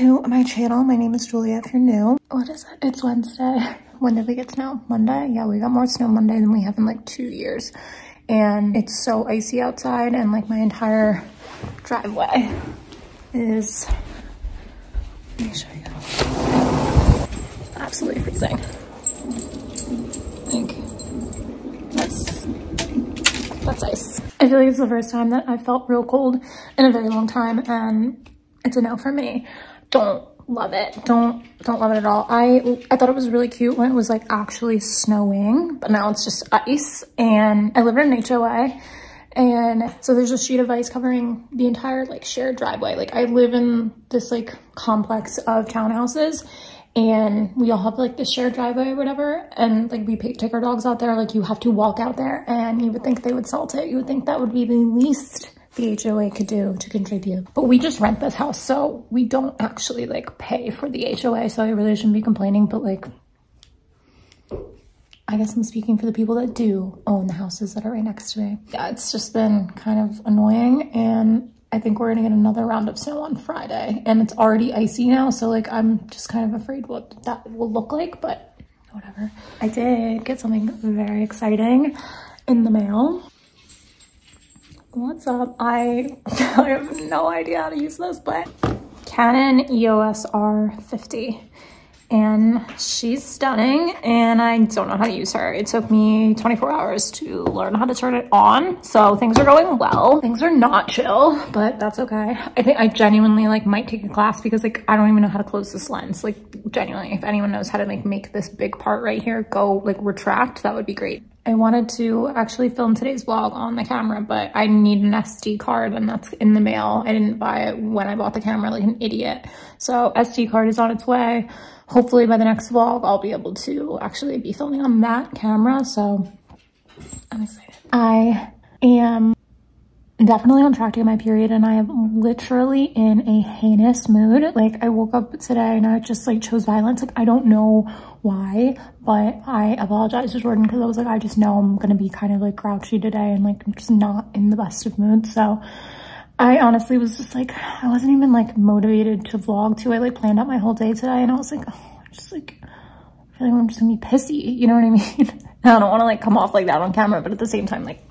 to my channel. My name is Julia, if you're new. What is it? It's Wednesday. When did we get snow? Monday? Yeah, we got more snow Monday than we have in like 2 years. And it's so icy outside, and like my entire driveway is, let me show you, absolutely freezing. Like, that's ice. I feel like it's the first time that I felt real cold in a very long time, and it's a no for me. Don't love it. Don't love it at all. I thought it was really cute when it was like actually snowing, but now it's just ice. And I live in an HOA, and so there's a sheet of ice covering the entire like shared driveway. Like I live in this like complex of townhouses, and we all have like the shared driveway or whatever, and like we take our dogs out there. Like you have to walk out there, and you would think they would salt it. You would think that would be the least the HOA could do to contribute, but we just rent this house, so we don't actually like pay for the HOA, so I really shouldn't be complaining. But like, I guess I'm speaking for the people that do own the houses that are right next to me. Yeah, it's just been kind of annoying, and I think we're gonna get another round of snow on Friday, and it's already icy now, so like I'm just kind of afraid what that will look like, but whatever. I did get something very exciting in the mail. What's up? I have no idea how to use this, but Canon EOS R50, and she's stunning, and I don't know how to use her. It took me 24 hours to learn how to turn it on, so things are going well. Things are not chill, but that's okay. I think I genuinely like might take a class, because like I don't even know how to close this lens. Like genuinely, if anyone knows how to like make this big part right here go like retract, that would be great. I wanted to actually film today's vlog on the camera, but I need an SD card, and that's in the mail. I didn't buy it when I bought the camera like an idiot. So SD card is on its way. Hopefully by the next vlog, I'll be able to actually be filming on that camera. So I'm excited. I am definitely on track to get my period, and I am literally in a heinous mood. Like I woke up today and I just like chose violence. Like I don't know why, but I apologize to Jordan, because I was like, I just know I'm gonna be kind of like grouchy today, and like I'm just not in the best of mood. So I honestly was just like, I wasn't even like motivated to vlog too. I like planned out my whole day today, and I was like, oh, just like I feel like I'm just gonna be pissy, you know what I mean? I don't want to like come off like that on camera, but at the same time, like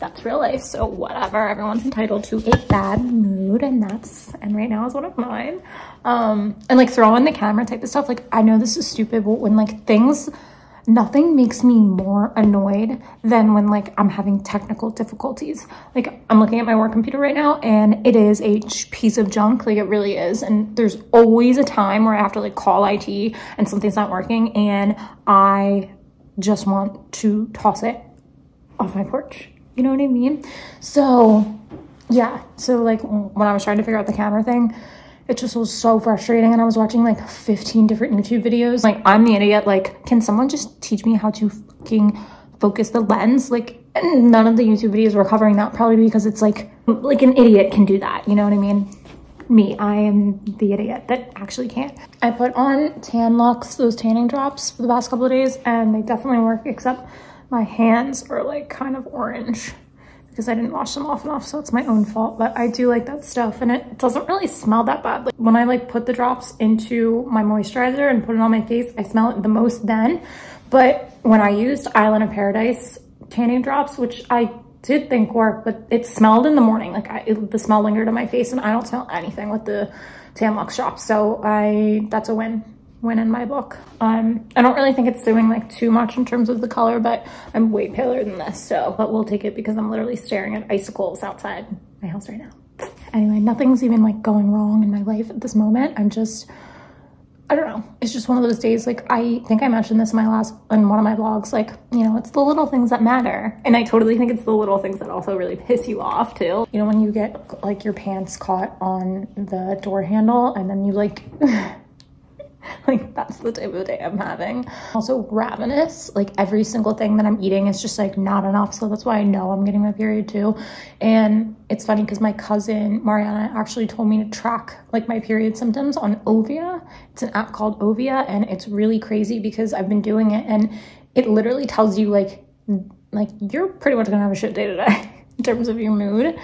that's real life, so whatever. Everyone's entitled to a bad mood, and right now is one of mine. And like throw in the camera type of stuff. Like I know this is stupid, but when like nothing makes me more annoyed than when like I'm having technical difficulties. Like I'm looking at my work computer right now, and it is a piece of junk. Like it really is. And there's always a time where I have to like call IT and something's not working, and I just want to toss it off my porch. You know what I mean? So yeah, so like when I was trying to figure out the camera thing, it just was so frustrating, and I was watching like 15 different YouTube videos. Like I'm the idiot, like can someone just teach me how to fucking focus the lens? Like none of the YouTube videos were covering that, probably because it's like an idiot can do that, you know what I mean? Me, I am the idiot that actually can't. I put on Tan-Luxe, those tanning drops, for the past couple of days, and they definitely work, except my hands are like kind of orange because I didn't wash them off enough, so it's my own fault. But I do like that stuff, and it doesn't really smell that bad. Like when I like put the drops into my moisturizer and put it on my face, I smell it the most then. But when I used Island of Paradise tanning drops, which I did think worked, but it smelled in the morning. Like the smell lingered on my face, and I don't smell anything with the Tan-Luxe shop. So that's a win. Win in my book. I don't really think it's doing like too much in terms of the color, but I'm way paler than this, so, but we'll take it, because I'm literally staring at icicles outside my house right now. Anyway, nothing's even like going wrong in my life at this moment. I'm just, I don't know. It's just one of those days. Like I think I mentioned this in one of my vlogs, like, you know, it's the little things that matter. And I totally think it's the little things that also really piss you off too. You know, when you get like your pants caught on the door handle, and then you like, like that's the type of day I'm having. Also ravenous, like every single thing that I'm eating is just like not enough, so that's why I know I'm getting my period too. And it's funny because my cousin Mariana actually told me to track like my period symptoms on Ovia. It's an app called Ovia, and it's really crazy because I've been doing it, and it literally tells you like you're pretty much gonna have a shit day today in terms of your mood.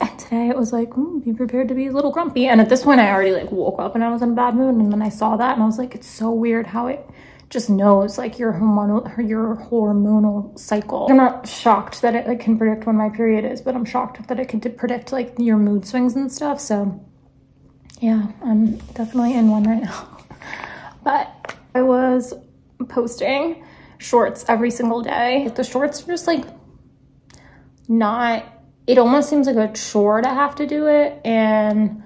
And today I was like, be prepared to be a little grumpy. And at this point, I already like woke up and I was in a bad mood. And then I saw that and I was like, it's so weird how it just knows like your hormonal cycle. I'm not shocked that it like, can predict when my period is, but I'm shocked that it can predict like your mood swings and stuff. So yeah, I'm definitely in one right now. But I was posting shorts every single day. Like, the shorts are just like not, it almost seems like a chore to have to do it. And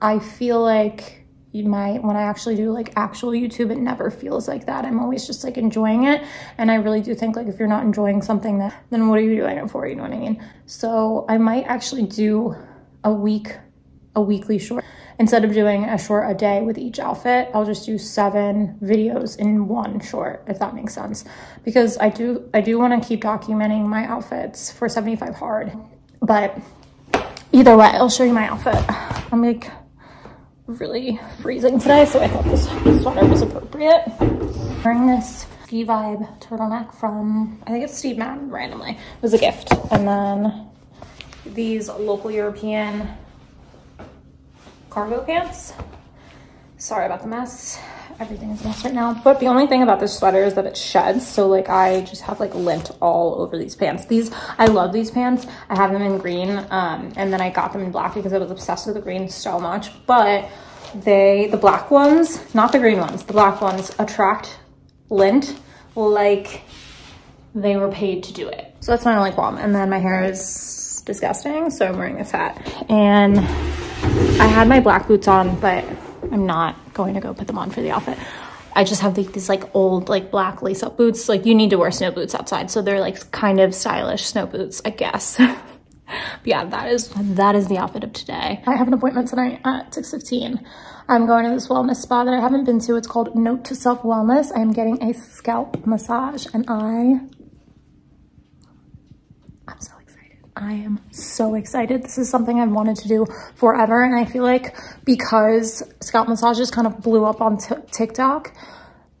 I feel like when I actually do like actual YouTube, it never feels like that. I'm always just like enjoying it. And I really do think like if you're not enjoying something, then what are you doing it for? You know what I mean? So I might actually do a weekly short. Instead of doing a short a day with each outfit, I'll just do 7 videos in one short, if that makes sense. Because I do want to keep documenting my outfits for 75 hard. But either way, I'll show you my outfit. I'm like really freezing today, so I thought this sweater was appropriate. Wearing this ski vibe turtleneck from, I think it's Steve Madden randomly. It was a gift. And then these local European cargo pants. Sorry about the mess. Everything is a mess right now. But the only thing about this sweater is that it sheds. So like I just have like lint all over these pants. I love these pants. I have them in green. And then I got them in black because I was obsessed with the green so much. But the black ones, not the green ones, the black ones attract lint like they were paid to do it. So that's my only qualm. And then my hair is disgusting. So I'm wearing this hat. And I had my black boots on, but I'm not going to go put them on for the outfit. I just have these like old like black lace up boots. Like you need to wear snow boots outside. So they're like kind of stylish snow boots, I guess. But yeah, that is the outfit of today. I have an appointment tonight at 6:15. I'm going to this wellness spa that I haven't been to. It's called Note to Self Wellness. I'm getting a scalp massage and I'm so excited. I am so excited. This is something I've wanted to do forever. And I feel like because scalp massages kind of blew up on TikTok,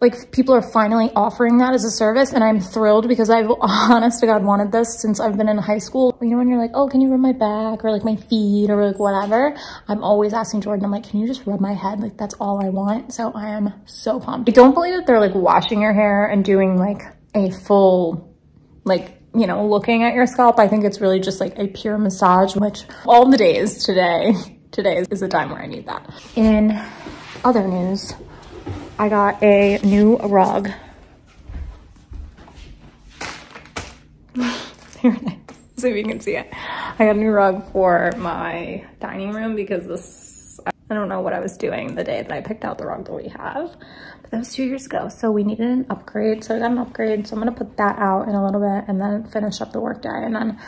like people are finally offering that as a service. And I'm thrilled because I've honest to God wanted this since I've been in high school. You know, when you're like, oh, can you rub my back or like my feet or like whatever? I'm always asking Jordan, I'm like, can you just rub my head? Like that's all I want. So I am so pumped. I don't believe that they're like washing your hair and doing like a full, like, you know, looking at your scalp. I think it's really just like a pure massage, which all the days today is the time where I need that. In other news, I got a new rug. Here it is, so you can see it. I got a new rug for my dining room because I don't know what I was doing the day that I picked out the rug that we have, but that was 2 years ago. So we needed an upgrade. So I got an upgrade. So I'm going to put that out in a little bit and then finish up the work day and then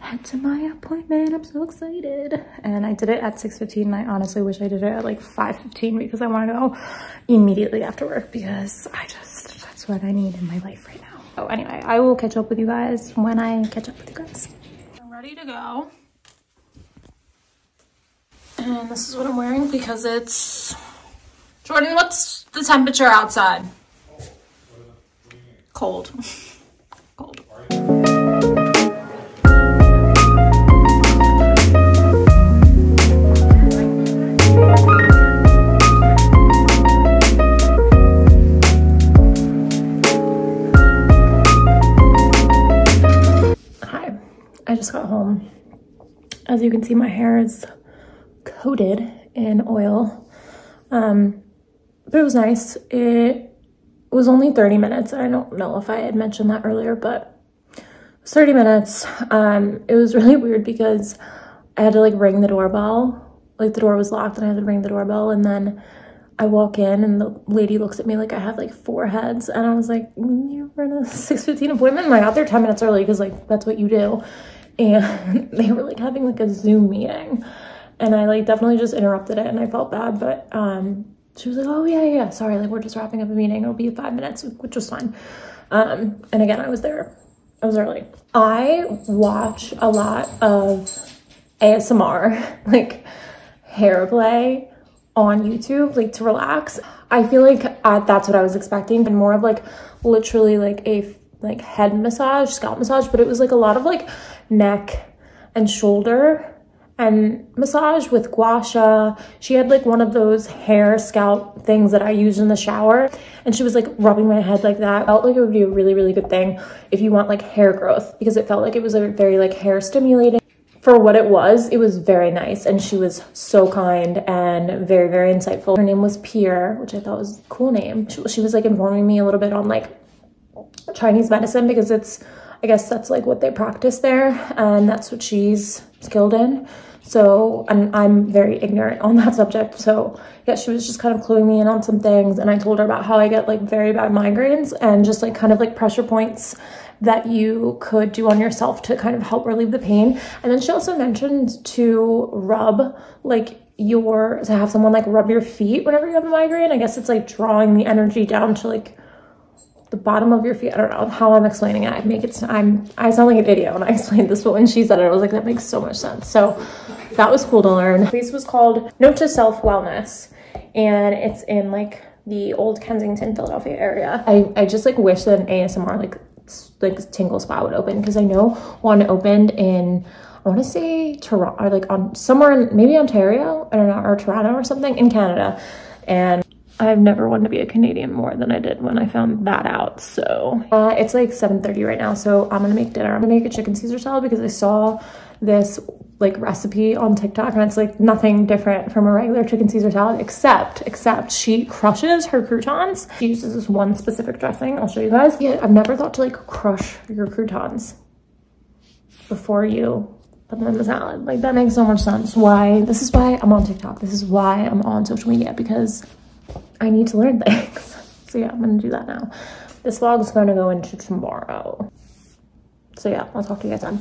head to my appointment. I'm so excited. And I did it at 6:15. And I honestly wish I did it at like 5:15 because I want to go immediately after work because that's what I need in my life right now. Oh, anyway, I will catch up with you guys when I catch up with you guys. I'm ready to go. And this is what I'm wearing because it's... Jordan, what's the temperature outside? Cold. Cold. Hi. I just got home. As you can see, my hair is coated in oil, but it was nice. It was only 30 minutes. I don't know if I had mentioned that earlier, but it was 30 minutes. It was really weird because I had to like ring the doorbell, like the door was locked and I had to ring the doorbell. And then I walk in and the lady looks at me like I have like 4 heads. And I was like, you were in a 6:15 appointment? And I got there 10 minutes early because like, that's what you do. And they were like having like a Zoom meeting. And I like definitely just interrupted it and I felt bad, but she was like, oh yeah, sorry, like we're just wrapping up a meeting, it'll be 5 minutes, which was fine. And again, I was early. I watch a lot of ASMR, like hair play on YouTube, like to relax. I feel like that's what I was expecting, and more of like literally like a like head massage, scalp massage, but it was like a lot of like neck and shoulder and massage with gua sha. She had like one of those hair scalp things that I use in the shower, and she was like rubbing my head like that. Felt like it would be a really, really good thing if you want like hair growth, because it felt like it was a very like hair stimulating. For what it was very nice, and she was so kind and very, very insightful. Her name was Pierre, which I thought was a cool name. She was like informing me a little bit on like Chinese medicine, because it's, I guess that's like what they practice there, and that's what she's skilled in. So, and I'm very ignorant on that subject. So yeah, she was just kind of cluing me in on some things, and I told her about how I get like very bad migraines and just like kind of like pressure points that you could do on yourself to kind of help relieve the pain. And then she also mentioned to rub like your, to have someone like rub your feet whenever you have a migraine. I guess it's like drawing the energy down to like the bottom of your feet. I don't know how I'm explaining it. I sound like an idiot when I explained this, but when she said it, I was like, that makes so much sense. So that was cool to learn. The place was called Note to Self Wellness, and it's in like the old Kensington, Philadelphia area. I just like wish that an ASMR like tingle spa would open, because I know one opened in, I want to say Toronto, or like on somewhere in maybe Ontario, I don't know, or Toronto or something in Canada. And I've never wanted to be a Canadian more than I did when I found that out. So it's like 7:30 right now, so I'm gonna make dinner. I'm gonna make a chicken Caesar salad, because I saw this like recipe on TikTok, and it's like nothing different from a regular chicken Caesar salad, except she crushes her croutons. She uses this one specific dressing. I'll show you guys. Yeah, I've never thought to like crush your croutons before you put them in the salad. Like, that makes so much sense. Why? This is why I'm on TikTok. This is why I'm on social media, because I need to learn things. So yeah, I'm gonna do that now. This vlog is gonna go into tomorrow. So yeah, I'll talk to you guys then.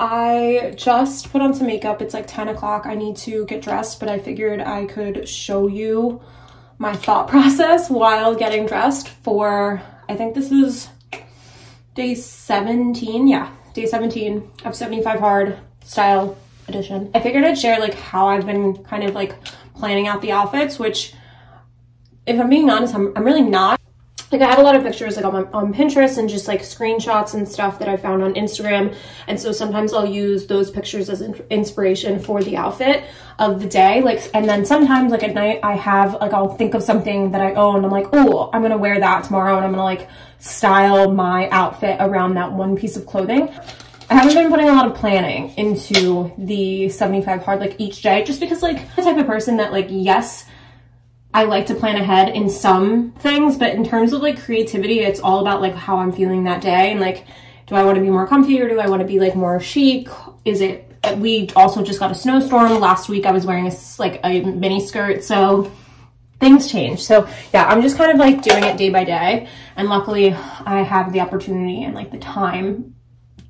I just put on some makeup. It's like 10 o'clock. I need to get dressed, but I figured I could show you my thought process while getting dressed for, I think this is day 17. Yeah, day 17 of 75 Hard Style Edition. I figured I'd share like how I've been kind of like planning out the outfits, which, if I'm being honest, I'm really not. Like, I had a lot of pictures like on Pinterest and just like screenshots and stuff that I found on Instagram. And so sometimes I'll use those pictures as inspiration for the outfit of the day. Like, and then sometimes like at night I have like, I'll think of something that I own. I'm like, oh, I'm going to wear that tomorrow, and I'm going to like style my outfit around that one piece of clothing. I haven't been putting a lot of planning into the 75 hard like each day, just because like I'm the type of person that like, yes, I like to plan ahead in some things, but in terms of like creativity, it's all about like how I'm feeling that day. And like, do I want to be more comfy or do I want to be like more chic? Is it, we also just got a snowstorm last week. I was wearing a mini skirt, so things change. So yeah, I'm just kind of like doing it day by day. And luckily I have the opportunity and like the time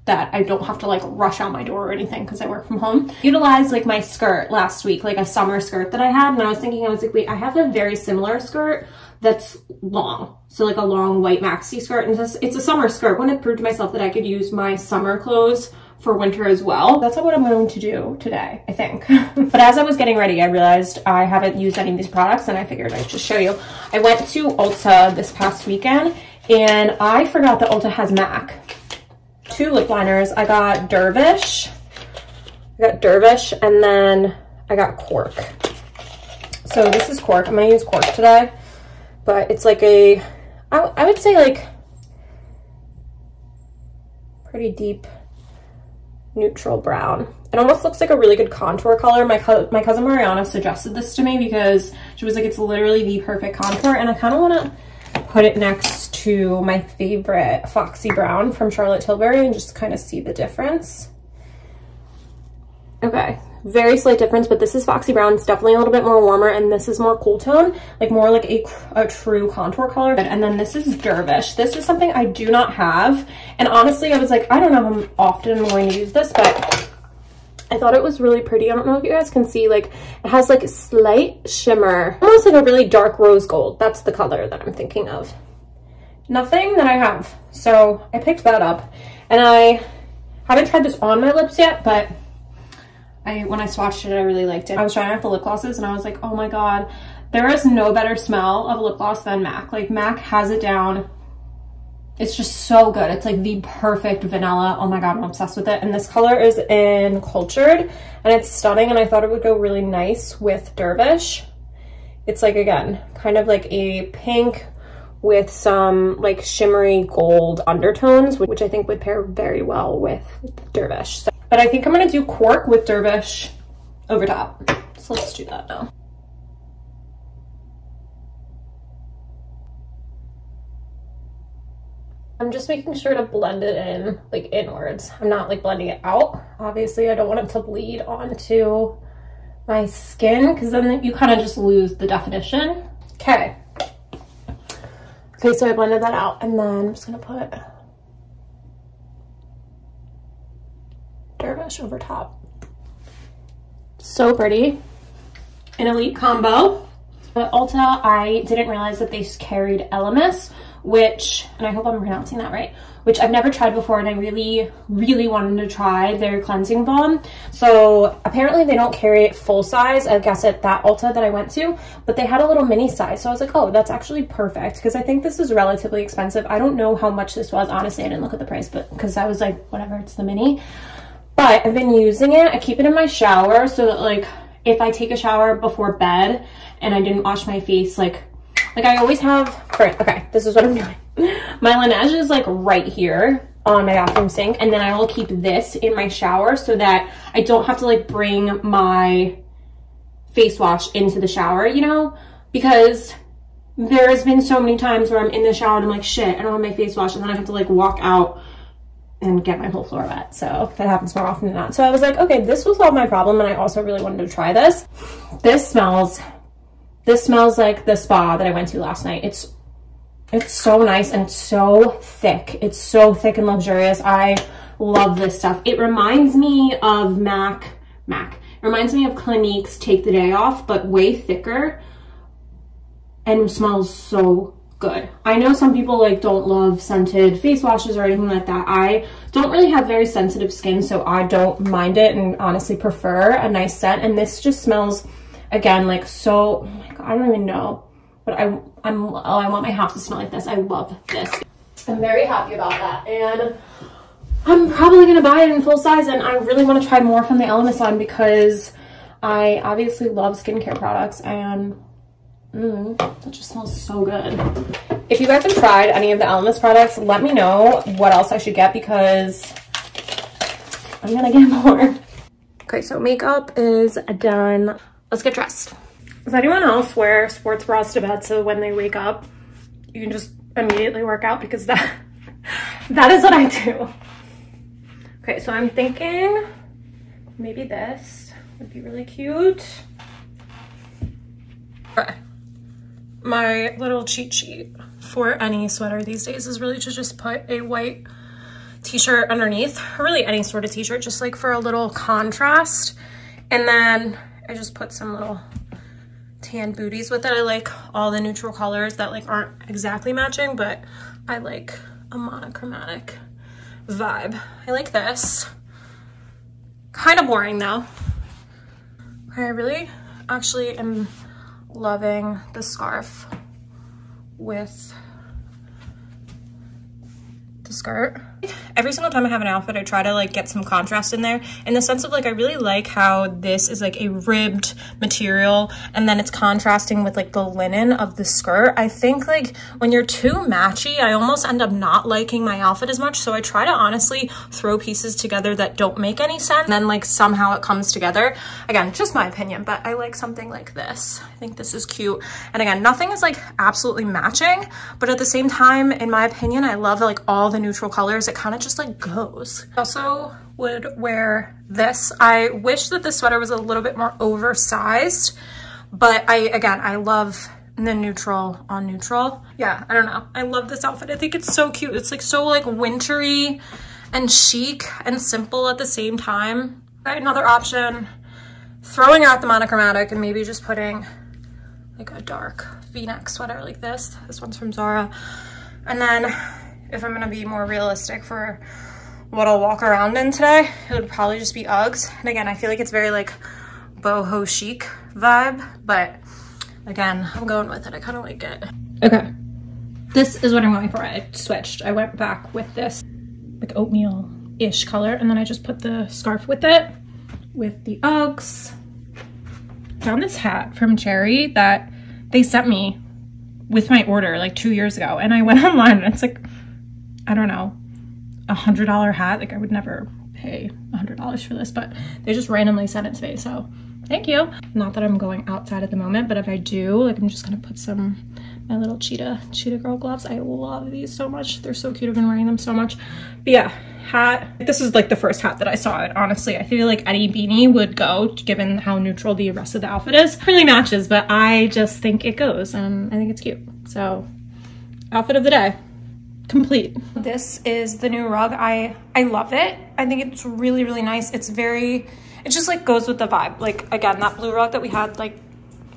that I don't have to like rush out my door or anything because I work from home. Utilized like my skirt last week, like a summer skirt that I had. And I was thinking, I was like, wait, I have a very similar skirt that's long. So like a long white maxi skirt. And it's a summer skirt. When it proved to myself that I could use my summer clothes for winter as well. That's what I'm going to do today, I think. But as I was getting ready, I realized I haven't used any of these products and I figured I'd just show you. I went to Ulta this past weekend and I forgot that Ulta has MAC. 2 lip liners. I got Dervish, and then I got Cork. So this is Cork. I'm gonna use Cork today, but it's like a, I would say like pretty deep neutral brown. It almost looks like a really good contour color. My cousin Mariana suggested this to me because she was like, it's literally the perfect contour, and I kind of want to put it next to my favorite Foxy Brown from Charlotte Tilbury and just kind of see the difference. Okay, very slight difference, but this is Foxy Brown. It's definitely a little bit more warmer, and this is more cool tone, like more like a true contour color. And then this is Dervish. This is something I do not have, and honestly I was like, I don't know how often I'm going to use this, but I thought it was really pretty. I don't know if you guys can see, like it has like a slight shimmer, almost like a really dark rose gold. That's the color that I'm thinking of. Nothing that I have, so I picked that up. And I haven't tried this on my lips yet, but when I swatched it, I really liked it. I was trying out the lip glosses and I was like, oh my God, there is no better smell of lip gloss than MAC. Like MAC has it down. It's just so good. It's like the perfect vanilla. Oh my God, I'm obsessed with it. And this color is in Cultured and it's stunning. And I thought it would go really nice with Dervish. It's like, again, kind of like a pink with some like shimmery gold undertones, which I think would pair very well with Dervish. So, but I think I'm gonna do Cork with Dervish over top. So let's do that now. I'm just making sure to blend it in, like inwards. I'm not like blending it out. Obviously I don't want it to bleed onto my skin because then you kind of just lose the definition. Okay. Okay, so I blended that out and then I'm just gonna put Dervish over top. So pretty. An elite combo. At Ulta, I didn't realize that they carried Elemis, which, and I hope I'm pronouncing that right, which I've never tried before and I really, really wanted to try their cleansing balm. So apparently they don't carry it full size, I guess, at that Ulta that I went to, but they had a little mini size. So I was like, oh, that's actually perfect because I think this is relatively expensive. I don't know how much this was. Honestly, I didn't look at the price, but because I was like, whatever, it's the mini. But I've been using it. I keep it in my shower so that like if I take a shower before bed and I didn't wash my face, like I always have, okay, this is what I'm doing. My Laneige is like right here on my bathroom sink, and then I will keep this in my shower so that I don't have to like bring my face wash into the shower, you know, because there has been so many times where I'm in the shower and I'm like, shit, I don't have my face wash, and then I have to like walk out and get my whole floor wet. So that happens more often than not. So I was like, okay, this will solve my problem. And I also really wanted to try this. This smells like the spa that I went to last night. It's so nice and it's so thick. It's so thick and luxurious. I love this stuff. It reminds me of MAC. It reminds me of Clinique's Take the Day Off, but way thicker and smells so good. I know some people like don't love scented face washes or anything like that. I don't really have very sensitive skin, so I don't mind it and honestly prefer a nice scent. And this just smells, again, like so, oh my God, I don't even know, but I want my house to smell like this. I love this. I'm very happy about that, and I'm probably gonna buy it in full size. And I really want to try more from the Elemis line because I obviously love skincare products, and that just smells so good. If you guys have tried any of the Elemis products, let me know what else I should get because I'm gonna get more. Okay, so makeup is done. Let's get dressed. Does anyone else wear sports bras to bed so when they wake up, you can just immediately work out? Because that is what I do. Okay, so I'm thinking maybe this would be really cute. Okay. My little cheat sheet for any sweater these days is really to just put a white t-shirt underneath, or really any sort of t-shirt, just like for a little contrast. And then I just put some little tan booties with it. I like all the neutral colors that like aren't exactly matching, but I like a monochromatic vibe. I like this. Kind of boring though. Okay, I really actually am loving the scarf with the skirt. Every single time I have an outfit, I try to like get some contrast in there, in the sense of like I really like how this is like a ribbed material and then it's contrasting with like the linen of the skirt. I think like when you're too matchy, I almost end up not liking my outfit as much, so I try to honestly throw pieces together that don't make any sense and then like somehow it comes together. Again, just my opinion, but I like something like this. I think this is cute, and again, nothing is like absolutely matching, but at the same time, in my opinion, I love like all the neutral colors. It kind of just like goes. I also would wear this. I wish that the sweater was a little bit more oversized, but I love the neutral on neutral. Yeah, I don't know. I love this outfit. I think it's so cute. It's like so like wintry and chic and simple at the same time. Right, another option, throwing out the monochromatic and maybe just putting like a dark V-neck sweater like this. This one's from Zara. And then if I'm gonna be more realistic for what I'll walk around in today, it would probably just be Uggs. And again, I feel like it's very like boho chic vibe, but again, I'm going with it. I kind of like it. Okay, this is what I'm going for. I switched. I went back with this like oatmeal-ish color, and then I just put the scarf with it, with the Uggs. Found this hat from Cherry that they sent me with my order like 2 years ago, and I went online and it's like, I don't know, $100 hat. Like I would never pay $100 for this, but they just randomly sent it to me, so thank you. Not that I'm going outside at the moment, but if I do, like I'm just gonna put some, my little cheetah girl gloves. I love these so much. They're so cute. I've been wearing them so much. But yeah, hat. This is like the first hat that I saw it. Honestly, I feel like any beanie would go given how neutral the rest of the outfit is. It really matches, but I just think it goes. I think it's cute. So outfit of the day. Complete. This is the new rug. I love it. I think it's really, really nice. It's very, it just like goes with the vibe. Like again, that blue rug that we had, like,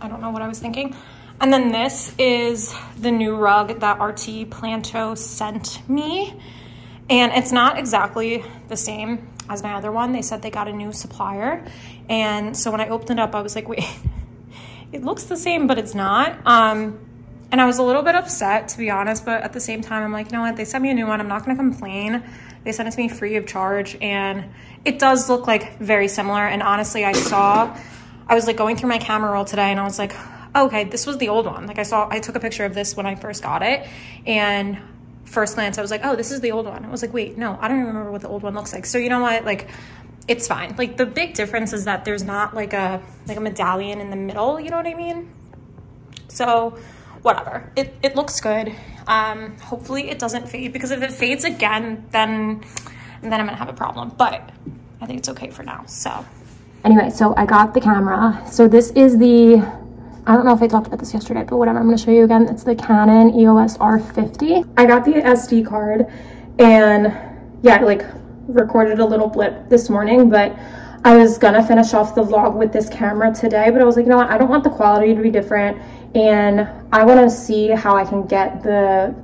I don't know what I was thinking. And then this is the new rug that RT Planto sent me. And it's not exactly the same as my other one. They said they got a new supplier. And so when I opened it up, I was like, wait, it looks the same, but it's not. And I was a little bit upset, to be honest, but at the same time, I'm like, you know what? They sent me a new one. I'm not gonna complain. They sent it to me free of charge, and it does look like very similar. And honestly, I was like going through my camera roll today, and I was like, okay, this was the old one. Like I took a picture of this when I first got it, and first glance, I was like, oh, this is the old one. I was like, wait, no, I don't even remember what the old one looks like. So you know what? Like, it's fine. Like the big difference is that there's not like a medallion in the middle. You know what I mean? So whatever, it looks good. Hopefully it doesn't fade, because if it fades again, then I'm gonna have a problem, but I think it's okay for now. So anyway, so I got the camera. So this is the, I don't know if I talked about this yesterday, but whatever, I'm gonna show you again. It's the Canon EOS R50. I got the SD card, and yeah, I like recorded a little blip this morning, but I was gonna finish off the vlog with this camera today, but I was like, you know what? I don't want the quality to be different, and I want to see how I can get the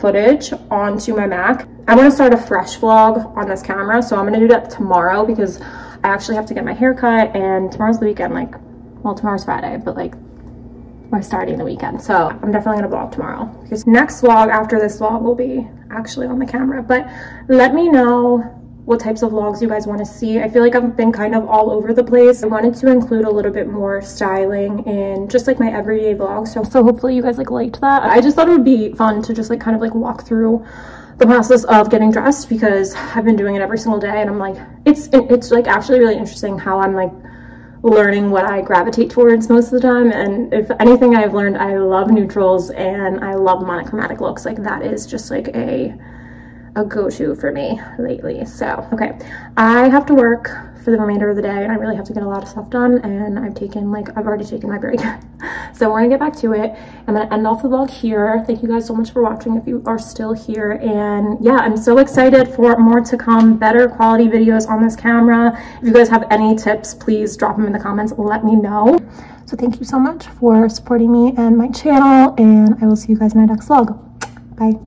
footage onto my Mac. I want to start a fresh vlog on this camera, so I'm going to do that tomorrow, because I actually have to get my hair cut, and tomorrow's the weekend. Like, well, tomorrow's Friday, but like we're starting the weekend, so I'm definitely going to vlog tomorrow, because next vlog after this vlog will be actually on the camera. But let me know what types of vlogs you guys want to see. I feel like I've been kind of all over the place. I wanted to include a little bit more styling and just like my everyday vlog. So hopefully you guys like liked that. I just thought it would be fun to just like kind of like walk through the process of getting dressed, because I've been doing it every single day and I'm like, it's like actually really interesting how I'm like learning what I gravitate towards most of the time. And if anything I've learned, I love neutrals and I love monochromatic looks. Like that is just like a go-to for me lately. So, okay, I have to work for the remainder of the day and I really have to get a lot of stuff done, and I've already taken my break. So we're gonna get back to it. I'm gonna end off the vlog here. Thank you guys so much for watching if you are still here, and yeah, I'm so excited for more to come, better quality videos on this camera. If you guys have any tips, please drop them in the comments, let me know. So thank you so much for supporting me and my channel, and I will see you guys in my next vlog. Bye.